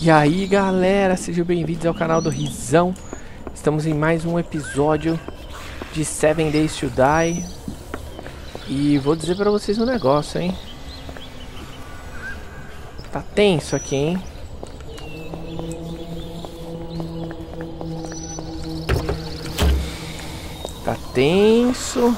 E aí galera, sejam bem-vindos ao canal do Rizzão. Estamos em mais um episódio de 7 Days to Die. E vou dizer pra vocês um negócio, hein. Tá tenso aqui, hein. Tá tenso.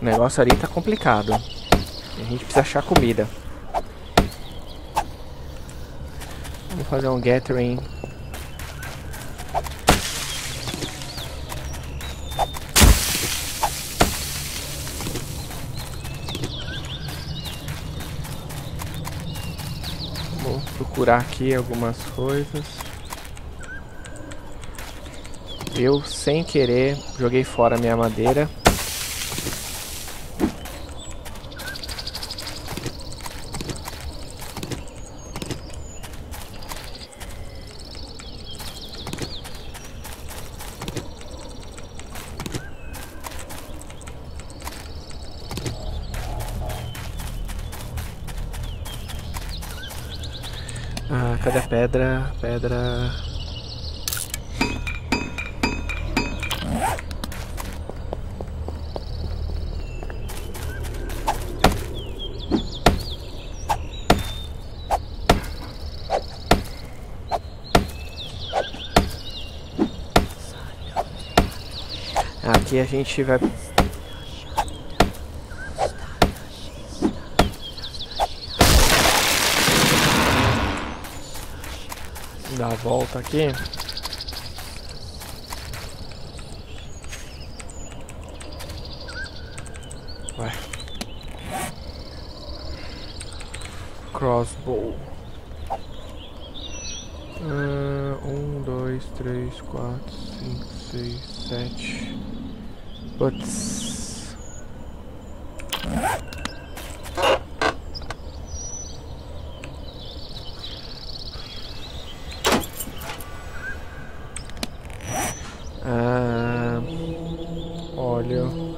O negócio ali tá complicado. A gente precisa achar comida. Vamos fazer um gathering. Vou procurar aqui algumas coisas. Eu, sem querer, joguei fora a minha madeira. Ah, cadê a pedra? Pedra... Aqui a gente vai... dar a volta aqui. Vai. Crossbow. 1, 2, 3, 4, 5, 6, 7. Putz. Óleo.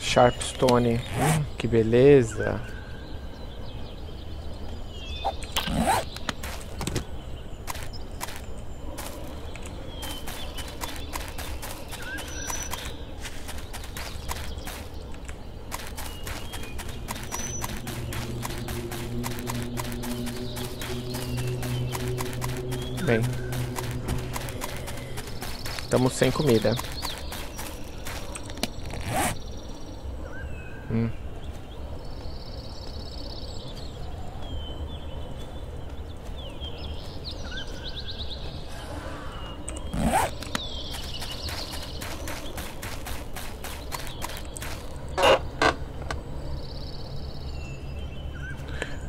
Sharpstone. Que beleza. Bem, estamos sem comida.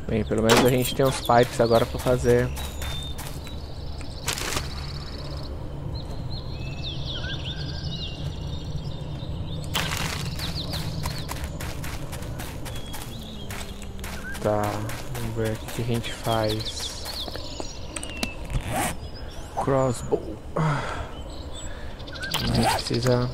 Bem, pelo menos a gente tem uns pipes agora para fazer. Tá, vamos ver o que a gente faz. Crossbow. A gente precisa...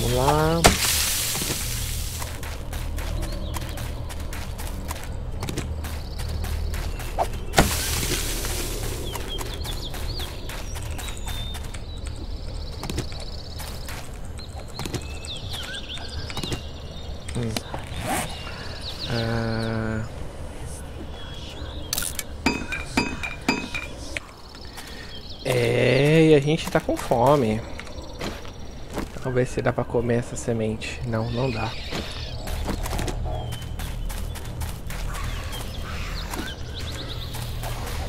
Vamos lá. É, e a gente tá com fome. Vamos ver se dá pra comer essa semente. Não, não dá.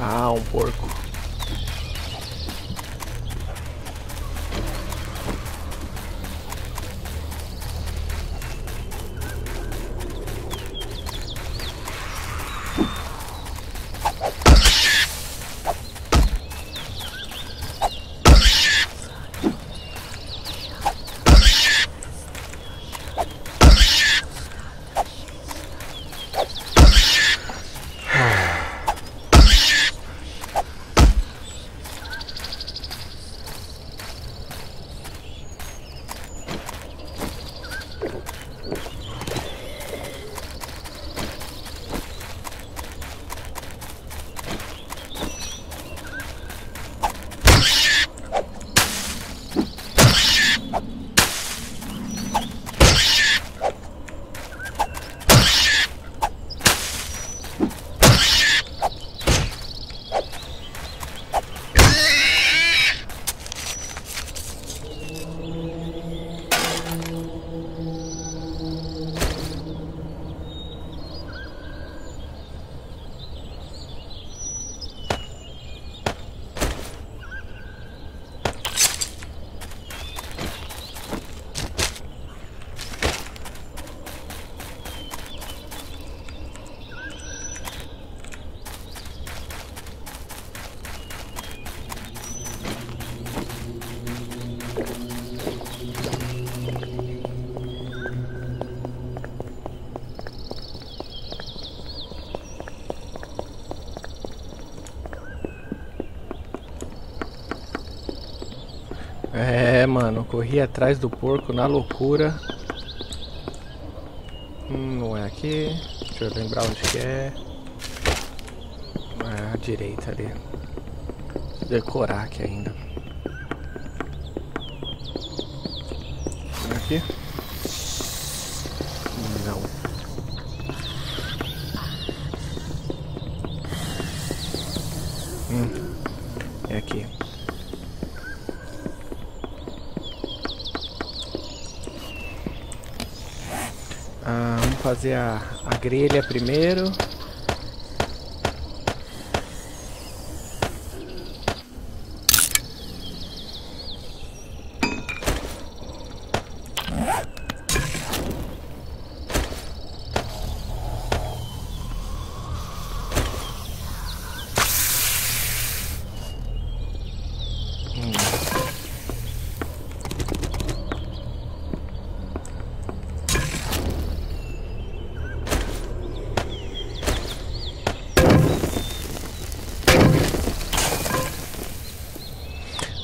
Ah, um porco. É, mano, corri atrás do porco na loucura. Não é aqui. Deixa eu lembrar onde que é. É à direita ali. Vou decorar aqui ainda. Aqui? Não. É aqui. Vamos fazer a grelha primeiro.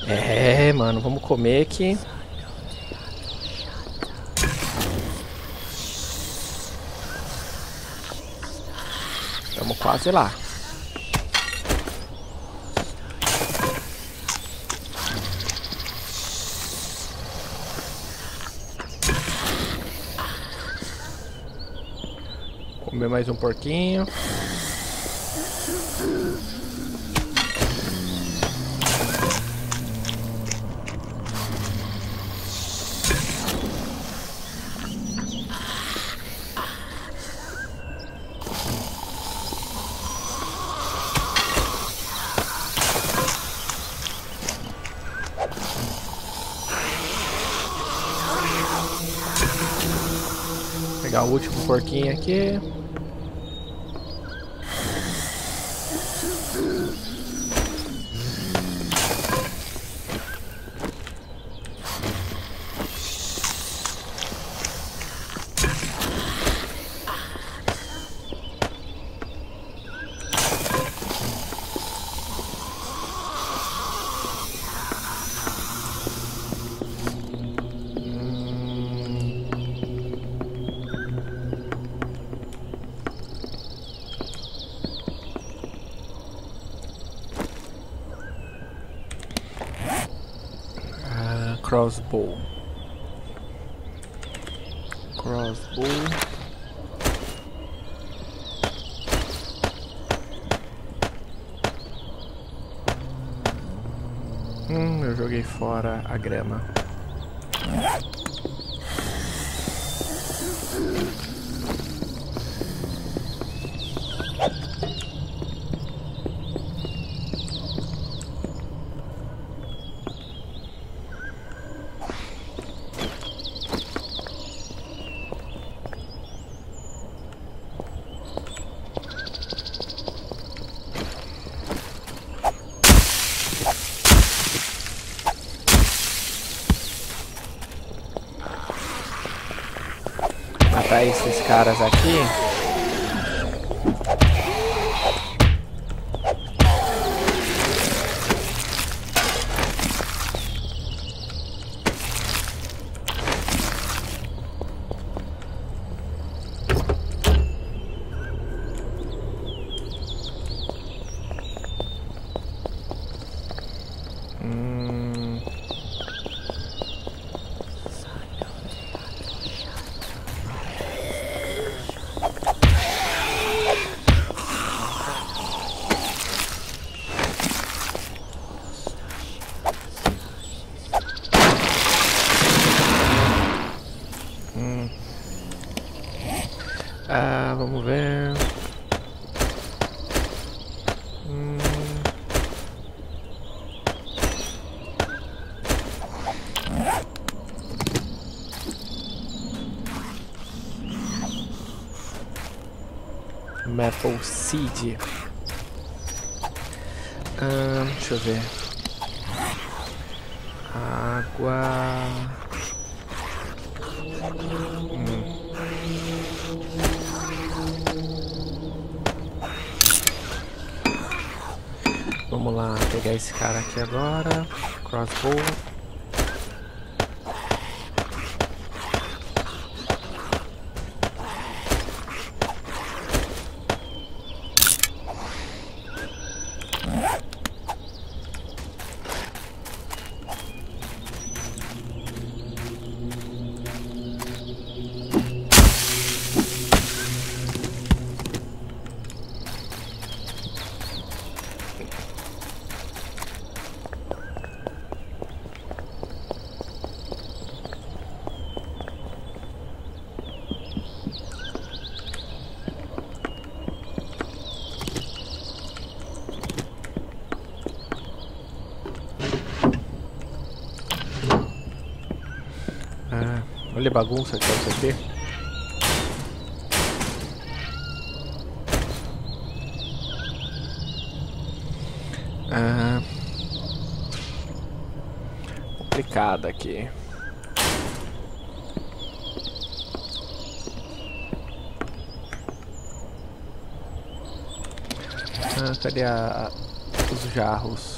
É, mano, vamos comer aqui. Estamos quase lá. Vou comer mais um porquinho. O último porquinho aqui. Crossbow. Eu joguei fora a grama. Matar esses caras aqui. Vamos ver. Maple Seed. Deixa eu ver. Água. Vamos lá, pegar esse cara aqui agora. Crossbow. Olha a bagunça que é o CT. Complicado aqui. Cadê os jarros?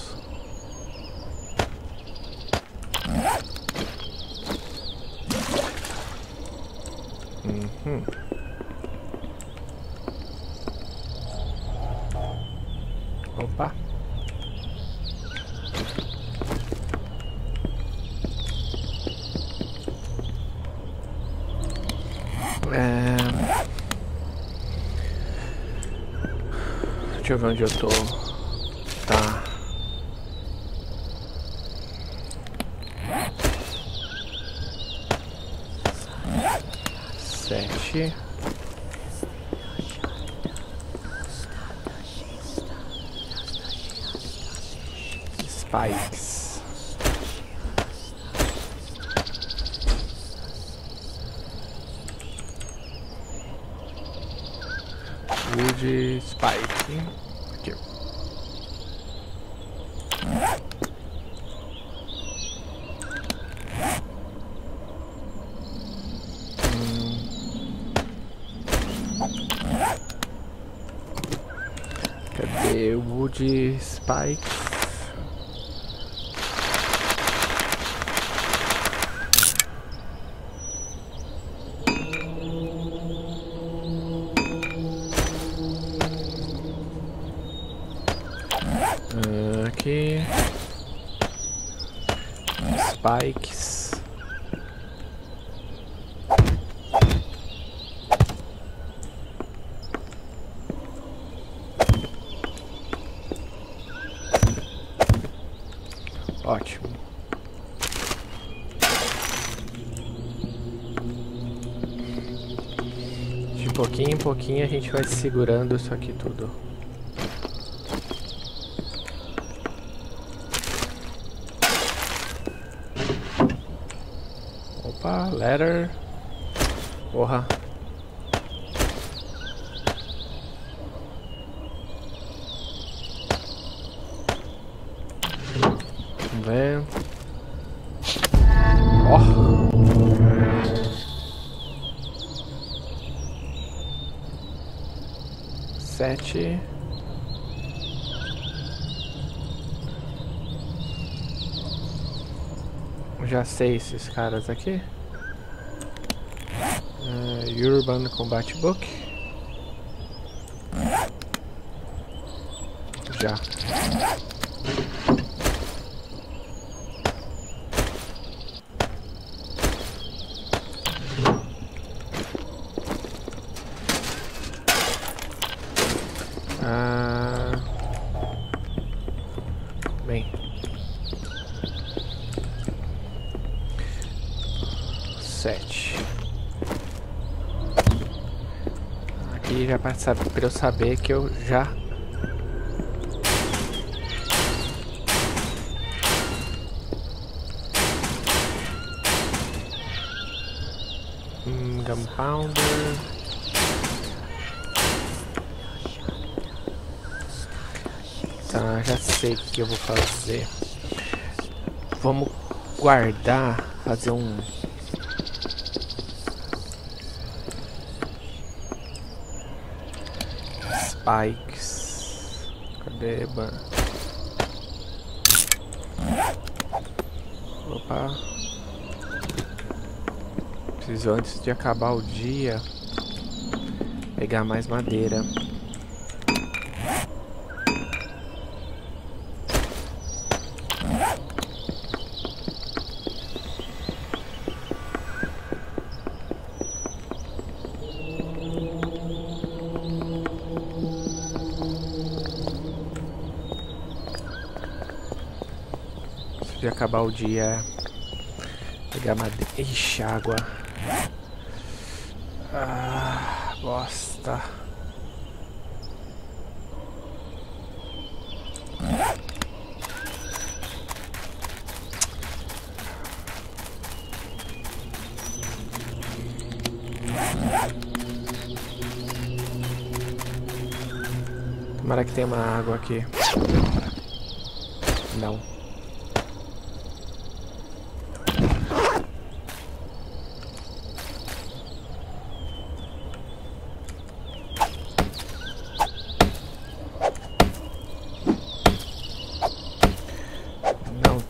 Opa. Deixa eu ver onde eu tô. Tá. Sete. Spikes. Wood spike. Aqui. Cadê o wood spike? Aqui. Spikes. Ótimo. De pouquinho em pouquinho a gente vai segurando isso aqui tudo. Opa, ladder. Porra. Sete. Já sei esses caras aqui. Urban Combat Book. Já. Bem, sete. Aqui já para eu saber que eu já Gunpowder. Tá, já sei o que eu vou fazer. Vamos guardar, fazer um... Spikes. Cadê, mano? Opa. Preciso, antes de acabar o dia, pegar mais madeira. De acabar o dia, pegar madeira. Ixi, água. Ah, bosta. Tomara que tenha uma água aqui. Não.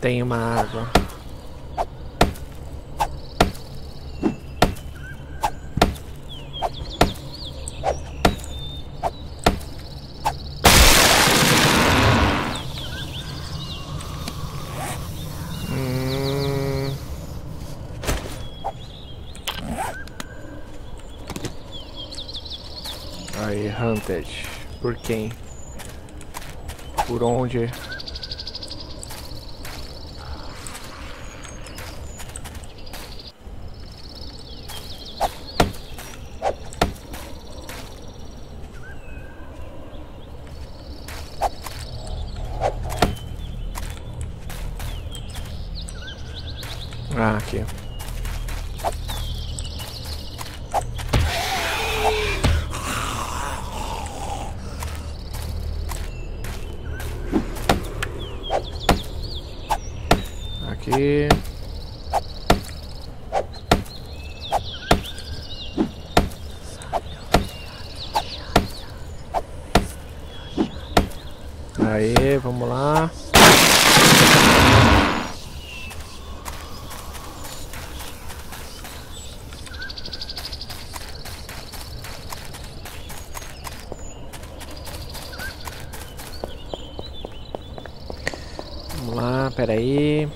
Tem uma água. Aí, Hunted. Por quem? Por onde? Ah, aqui. Aqui. Aí, vamos lá. Espera aí.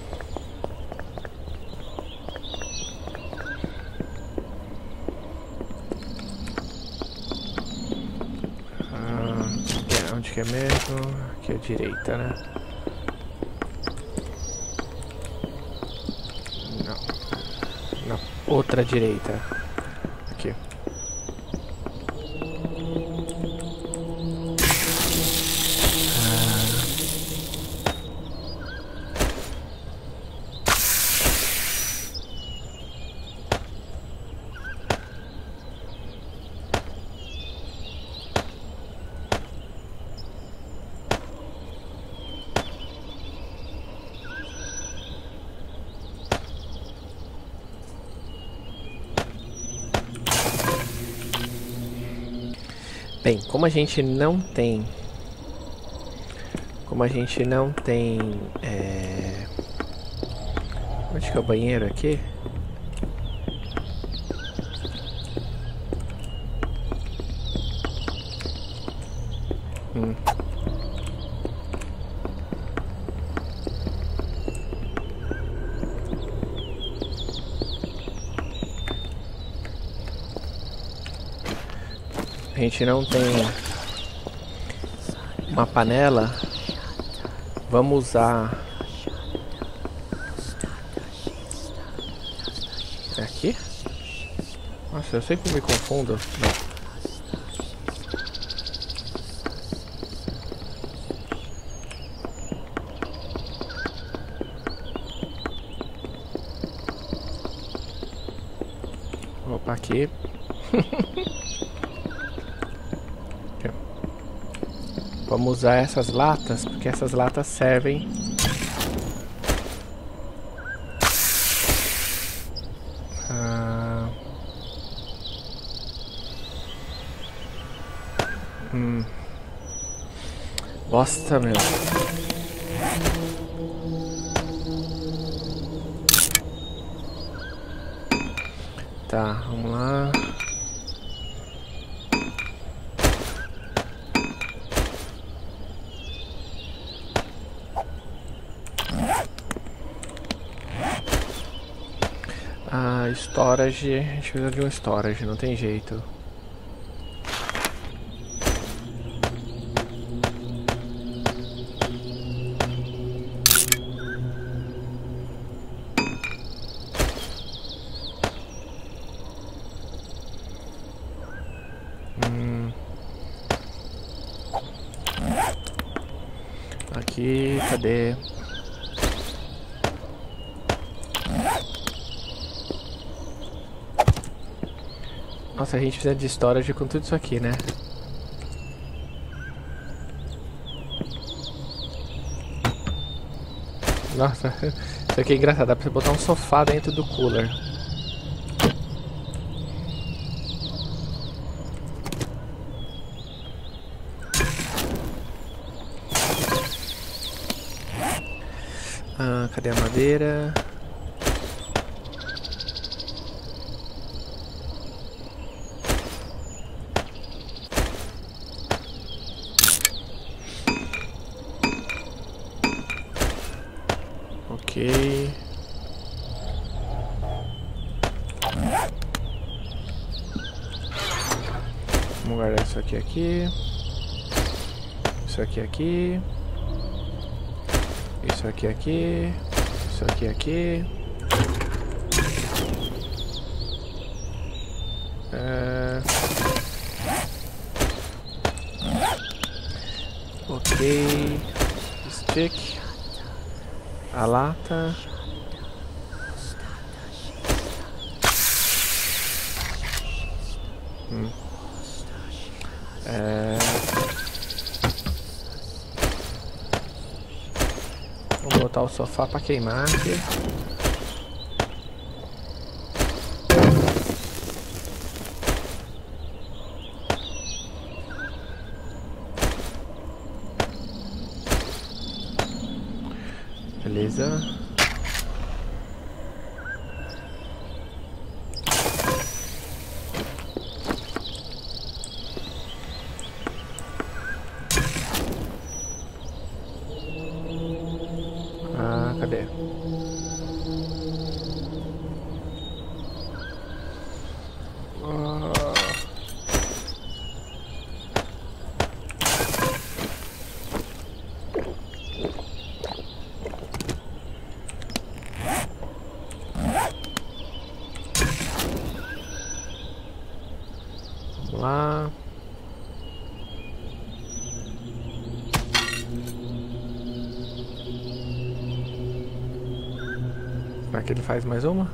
Onde que é mesmo? Aqui é a direita, né? outra direita. Aqui. Bem, como a gente não tem, onde que é o banheiro aqui? A gente não tem uma panela, vamos usar é aqui? Nossa, eu sempre me confundo. Opa, aqui. Vamos usar essas latas, porque essas latas servem. Bosta, meu. Tá, vamos lá. Storage, a gente precisa de um storage, não tem jeito. Aqui, cadê? Nossa, a gente precisa de storage com tudo isso aqui, né? Nossa, isso aqui é engraçado, dá pra você botar um sofá dentro do cooler. Ah, cadê a madeira? Vamos guardar isso aqui aqui. Isso aqui aqui. Isso aqui aqui. Isso aqui aqui. Ok. Stick. A lata. Vou botar o sofá para queimar aqui. Beleza. Ah, cadê? Será que ele faz mais uma?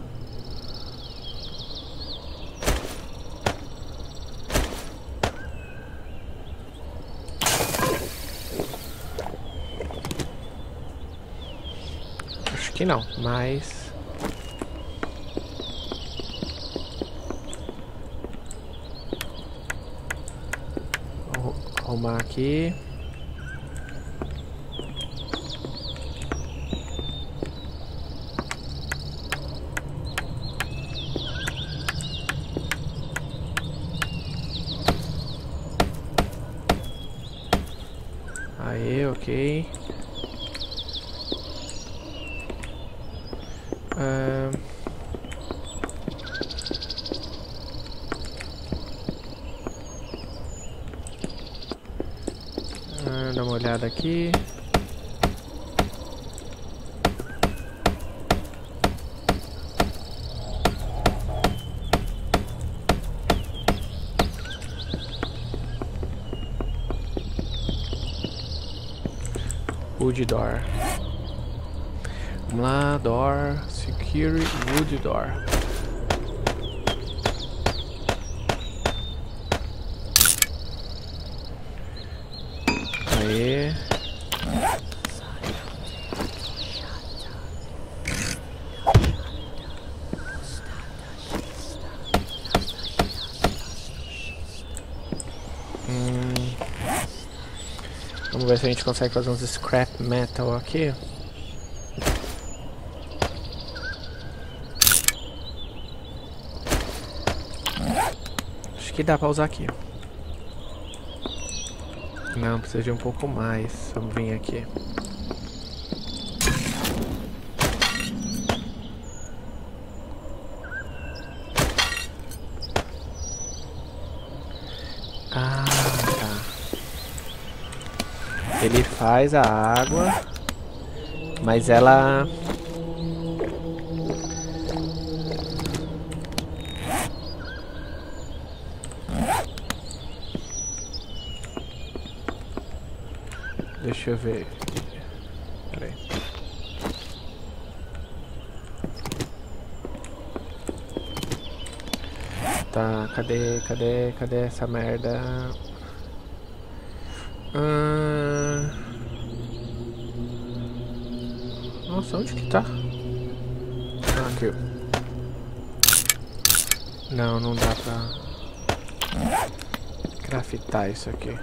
Acho que não, mas... vou arrumar aqui... dá uma olhada aqui. Wood door. Vamos lá, door, secure wood door. Aê. Vamos ver se a gente consegue fazer uns scrap metal aqui. Acho que dá pra usar aqui. Não, precisa de um pouco mais. Vamos vir aqui. Ah, tá. Ele faz a água, mas ela... deixa eu ver. Peraí. Tá, cadê essa merda? Nossa, onde que tá? Ah, aqui. Não, não dá pra craftar isso aqui.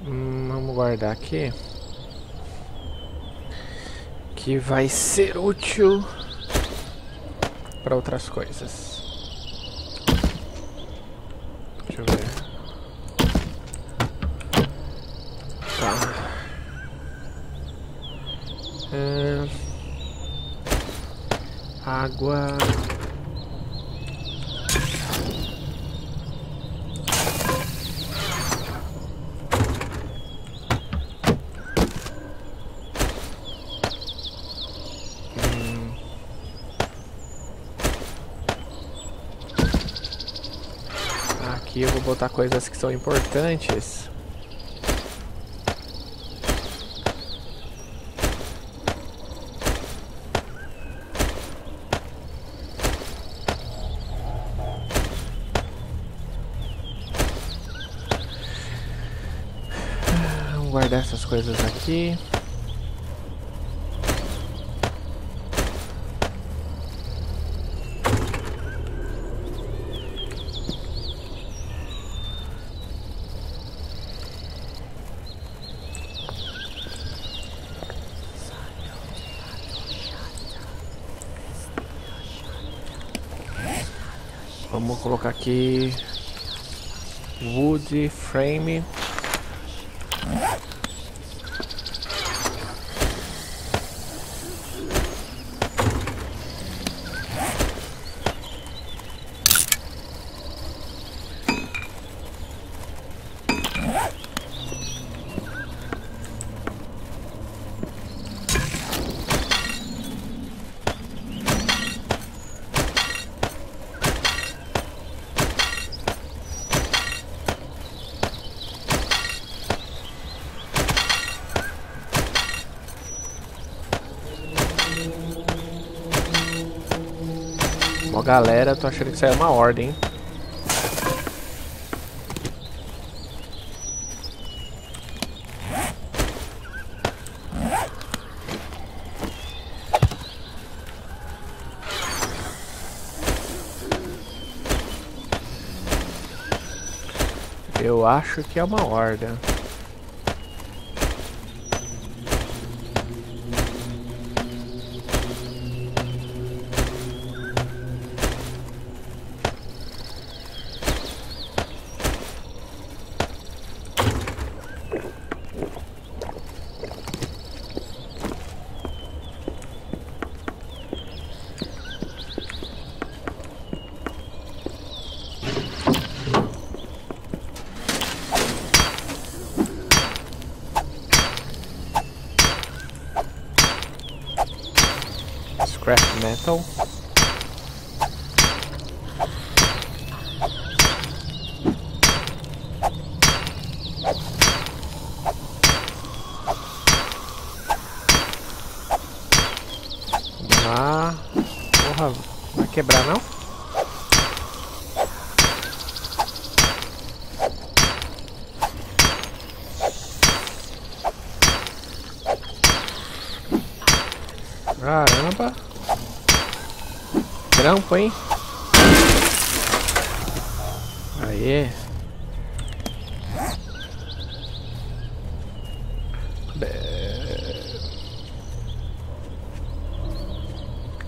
Vamos guardar aqui, que vai ser útil para outras coisas. Deixa eu ver. Tá. Água. Eu vou botar coisas que são importantes. Vamos guardar essas coisas aqui. Vamos colocar aqui wood frame. Ó, galera, tô achando que isso aí é uma ordem, hein? Eu acho que é uma ordem. Craft metal. Vamos lá. Porra, vai quebrar não? Caramba. Trampo, hein? Aê!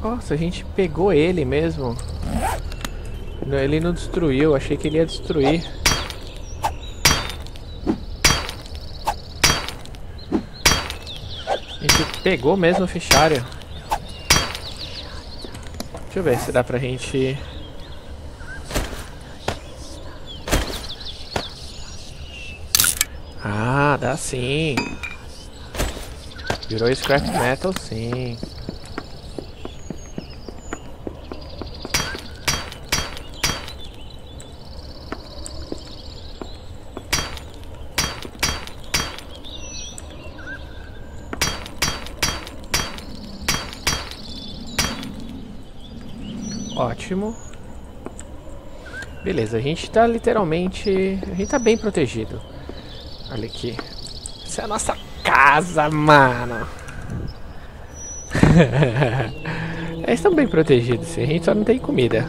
Nossa, a gente pegou ele mesmo. Ele não destruiu, achei que ele ia destruir. A gente pegou mesmo o fichário. Deixa eu ver se dá pra gente... Ah, dá sim. Virou scrap metal, sim. Ótimo. Beleza, a gente tá literalmente... A gente tá bem protegido. Olha aqui. Essa é a nossa casa, mano. Eles estão bem protegidos. A gente só não tem comida.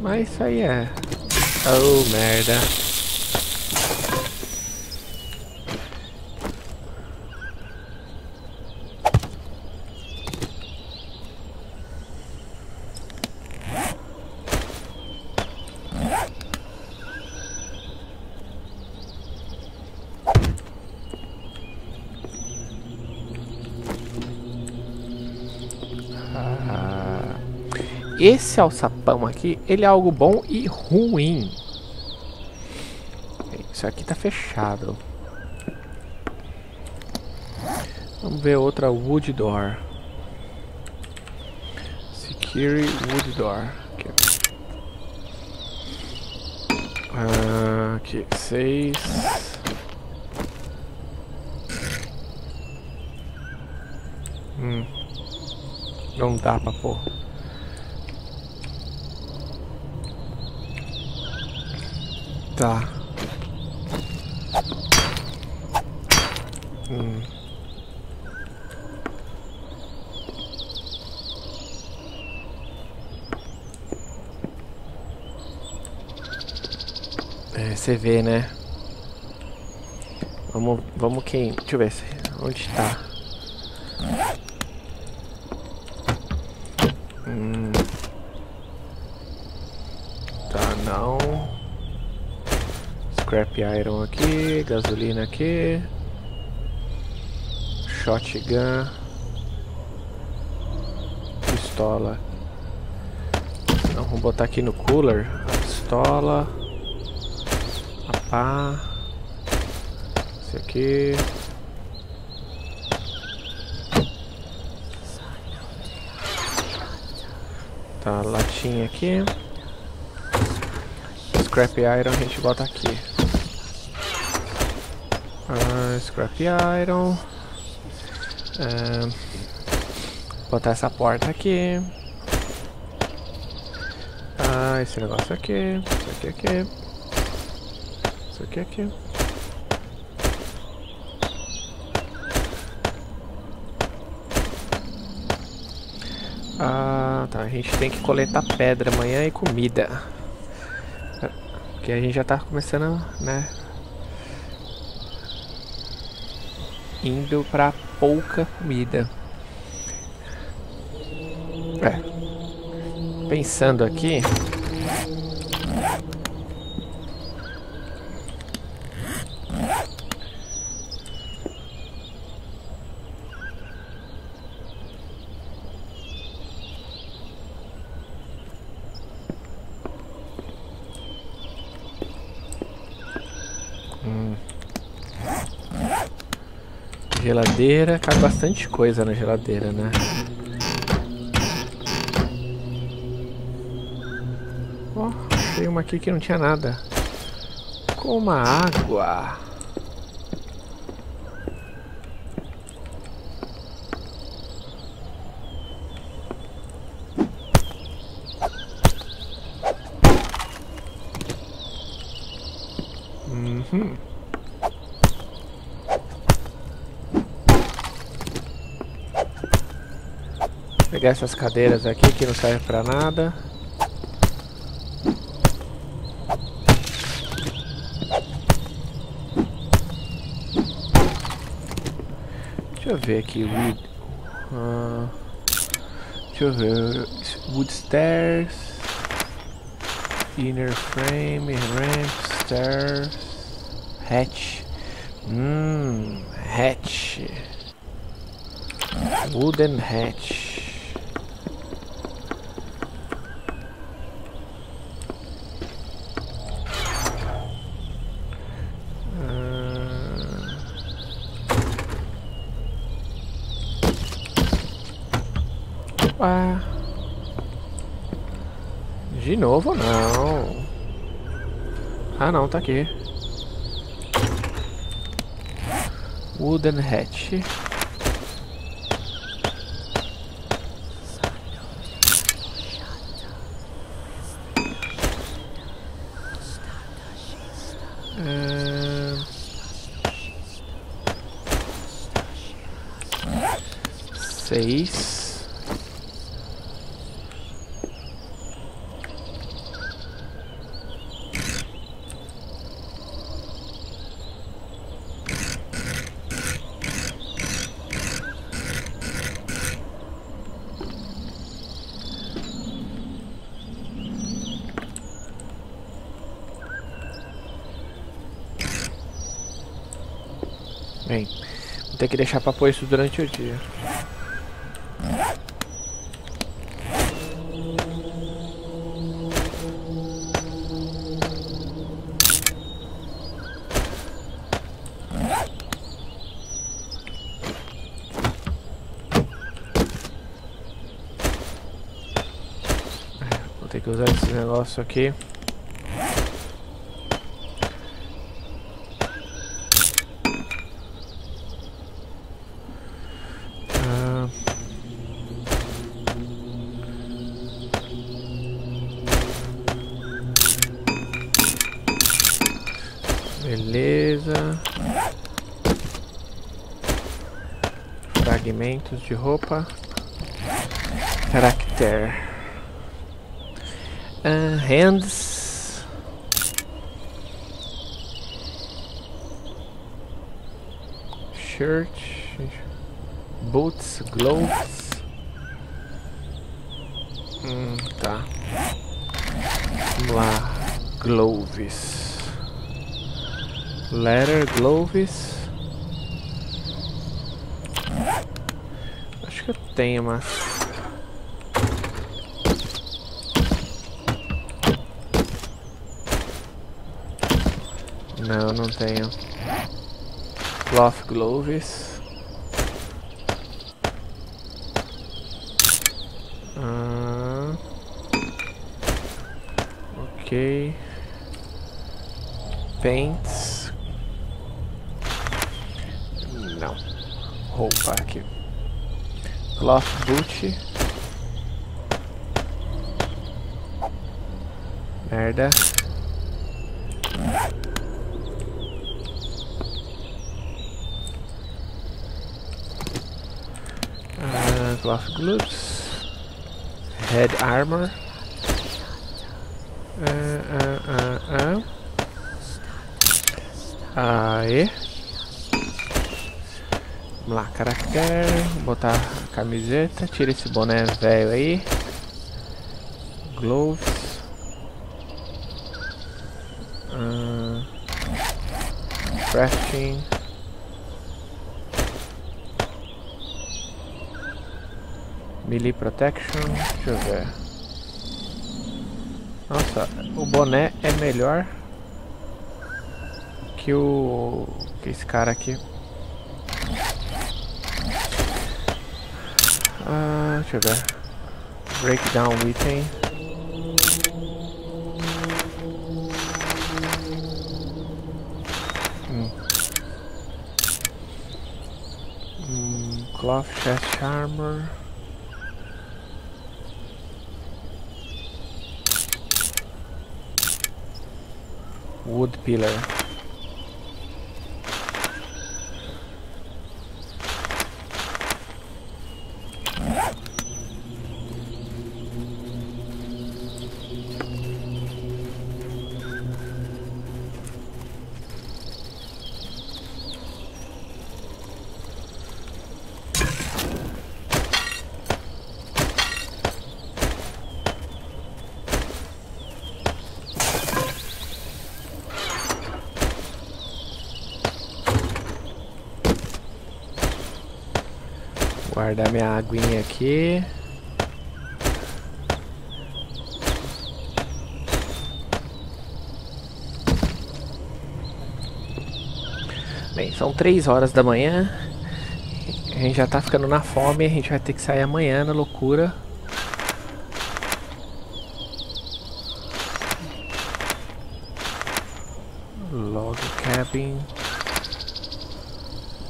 Mas isso aí é... Oh, merda. Esse alçapão aqui, ele é algo bom e ruim. Isso aqui tá fechado. Vamos ver outra wood door. Secure wood door. Aqui, aqui 6. Não dá pra pôr. Tá. É, você vê, né? Vamos quem... Deixa eu ver se... Onde tá? Tá, não... Scrap iron aqui, gasolina aqui, shotgun, pistola. Então, vamos botar aqui no cooler a pistola, a pá, esse aqui. Tá, latinha aqui. Scrap iron a gente bota aqui. Scrap iron. Botar essa porta aqui. pegar esse negócio aqui, isso aqui. Ah, tá, a gente tem que coletar pedra amanhã e comida. Porque a gente já tá começando, né? Indo pra pouca comida. É. Pensando aqui... Geladeira, cabe bastante coisa na geladeira, né? Ó, oh, tem uma aqui que não tinha nada. Coma água. Pegar essas cadeiras aqui que não servem pra nada. Deixa eu ver aqui. Deixa eu ver. Wood stairs. Inner frame. Ramp. Stairs. Hatch. Hatch. Wooden hatch. De novo não. Ah não, tá aqui. Wooden hatch. Seis. Bem, vou ter que deixar pra pôr isso durante o dia. Vou ter que usar esse negócio aqui. Fragmentos de roupa. Character. Hands. Shirt. Boots. Gloves. Tá. Vamos lá. Gloves. Leather gloves. Acho que eu tenho, mas... Não, não tenho. Cloth gloves. Ok. Paints. Não. Roupa aqui. Cloth boot. Merda. Cloth gloves. Head armor. Aí. Vamos lá, caractere. Botar a camiseta. Tira esse boné velho aí. Gloves. Crafting. Melee protection. Deixa eu ver. Nossa, o boné é melhor que o... que esse cara aqui. Deixa eu ver. Breakdown item. Cloth chest armor. Wood pillar. Guardar minha aguinha aqui. Bem, são 3 horas da manhã. A gente já tá ficando na fome. A gente vai ter que sair amanhã na loucura. Log cabin.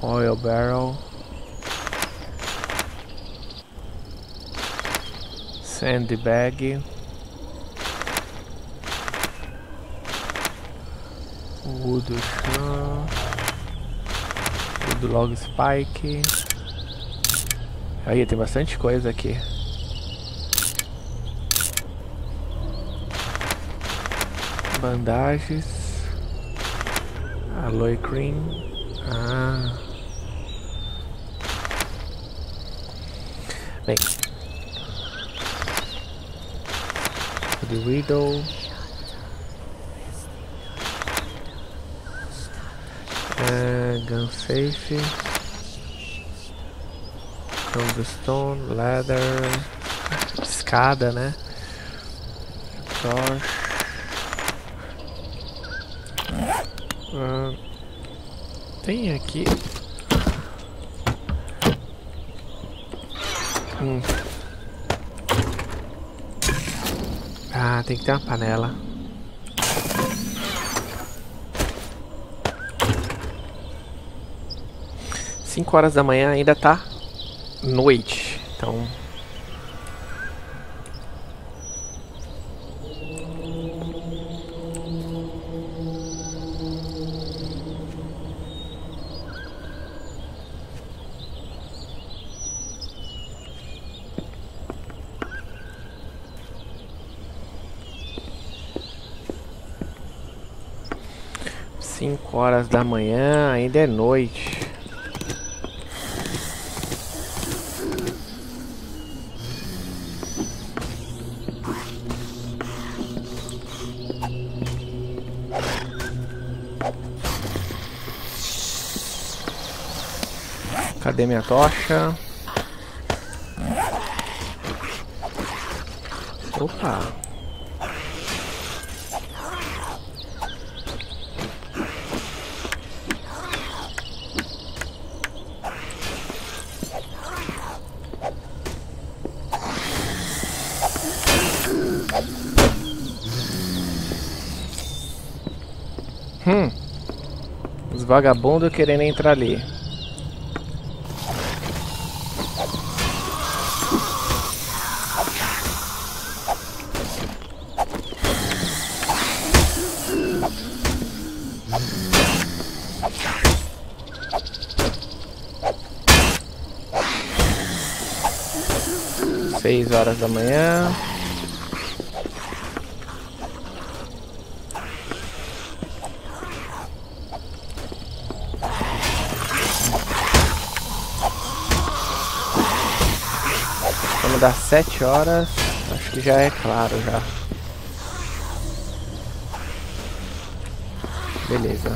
Oil barrel. Sandbag. Wood chão. Wood log spike. Aí tem bastante coisa aqui. Bandagens. Aloe cream. Bem. The Widow. Gun safe. Stone, ladder. Escada, né? Torch. Tem aqui. Ah, tem que ter uma panela. Cinco horas da manhã ainda tá noite, então... horas da manhã, ainda é noite. Cadê minha tocha? Opa! Os vagabundos querendo entrar ali. 6 horas da manhã. Vamos dar 7 horas. Acho que já é claro já. Beleza.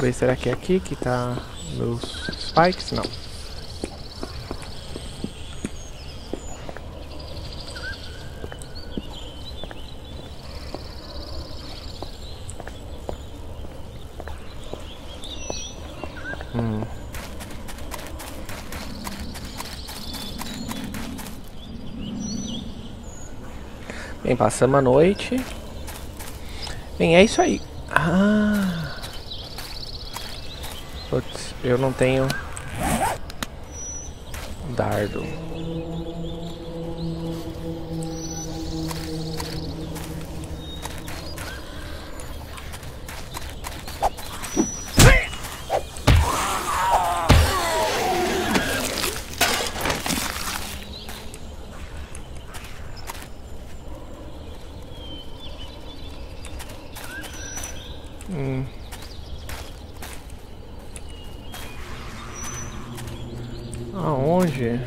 Vamos ver, será que é aqui que tá meus spikes? Não. Bem, passamos a noite. Bem, é isso aí. Ah. Putz, eu não tenho dardo. Aonde?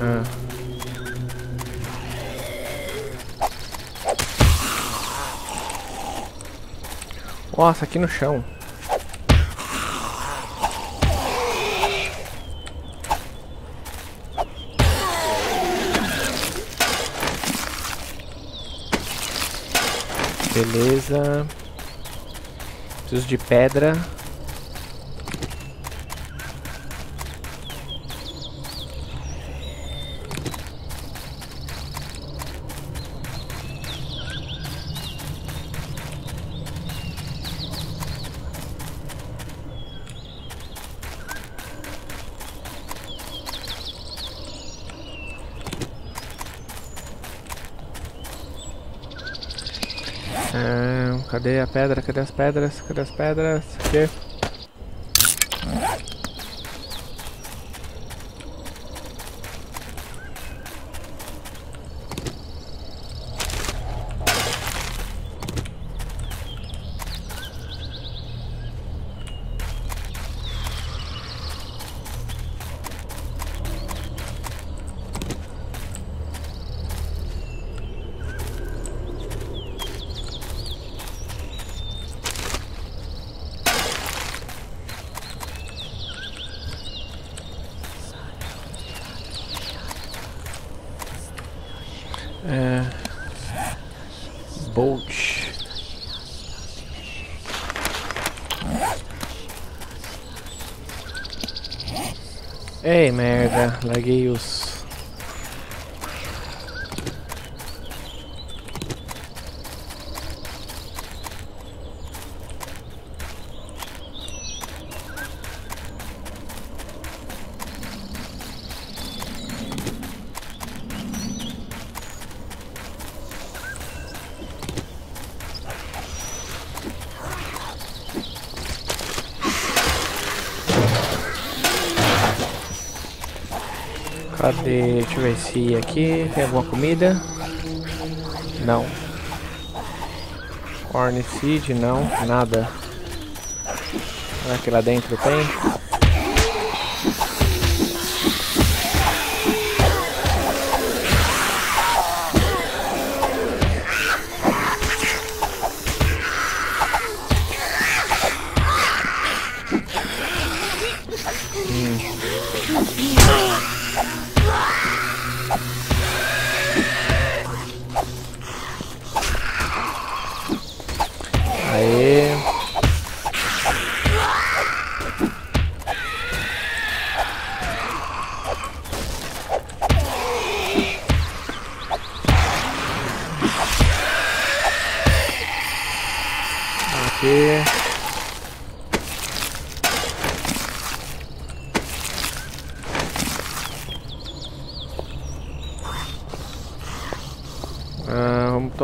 Ah. Nossa, aqui no chão. Beleza. Preciso de pedra. Cadê a pedra? Cadê as pedras? Cadê as pedras? Aqui. Bolt. Ei, merda, laguei os... Cadê? Deixa eu ver se aqui tem alguma comida. Não. Corn seed, não. Nada. Será que lá dentro tem?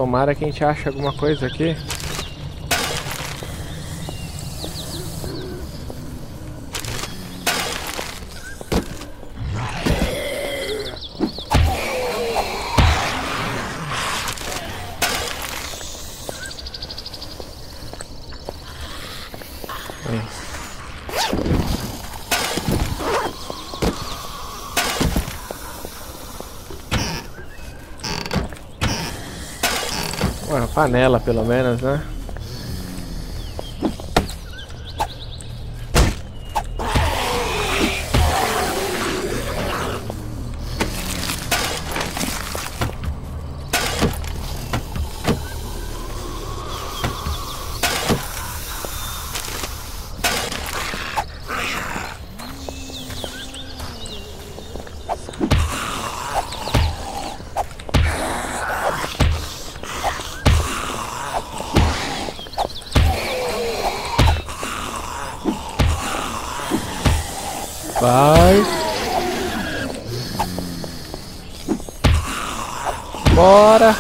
Tomara que a gente ache alguma coisa aqui. Uma panela, pelo menos, né? Vai. Bora.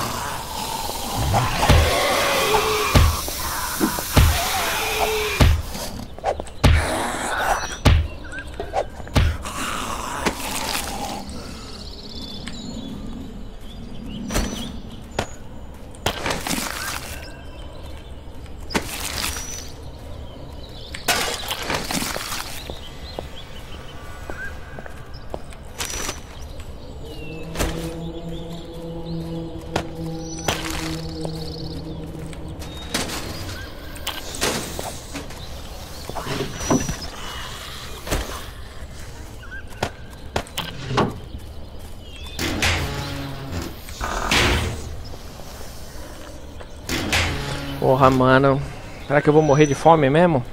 Porra, mano. Será que eu vou morrer de fome mesmo?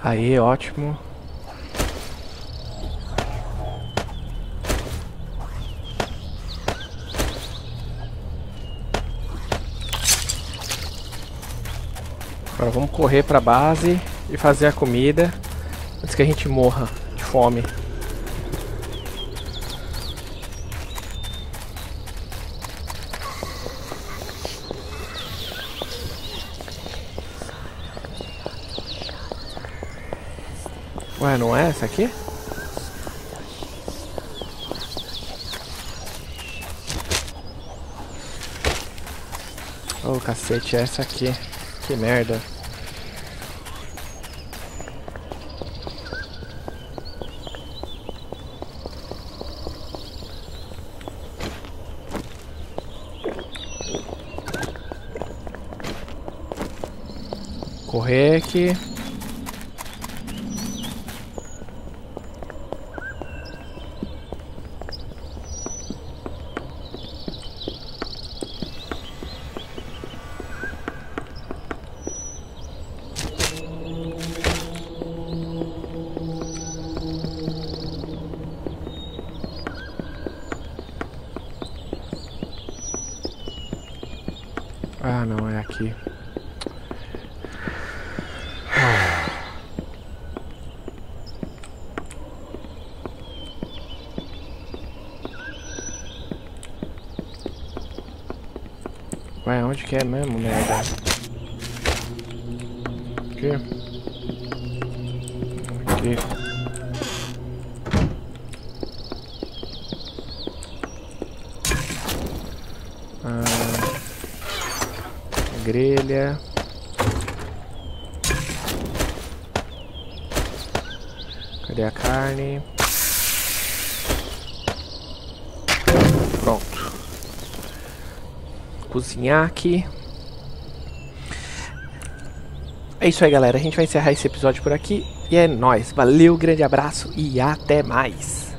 Aí, ótimo. Agora vamos correr pra base e fazer a comida antes que a gente morra de fome. Ué, não é essa aqui? Oh, cacete, é essa aqui. Que merda. Correr aqui. Ah, não, é aqui. Ué, onde que é mesmo, né? Aqui. aqui. Grelha. Cadê a carne? Pronto. Cozinhar aqui. É isso aí, galera. A gente vai encerrar esse episódio por aqui. E é nóis. Valeu, grande abraço e até mais.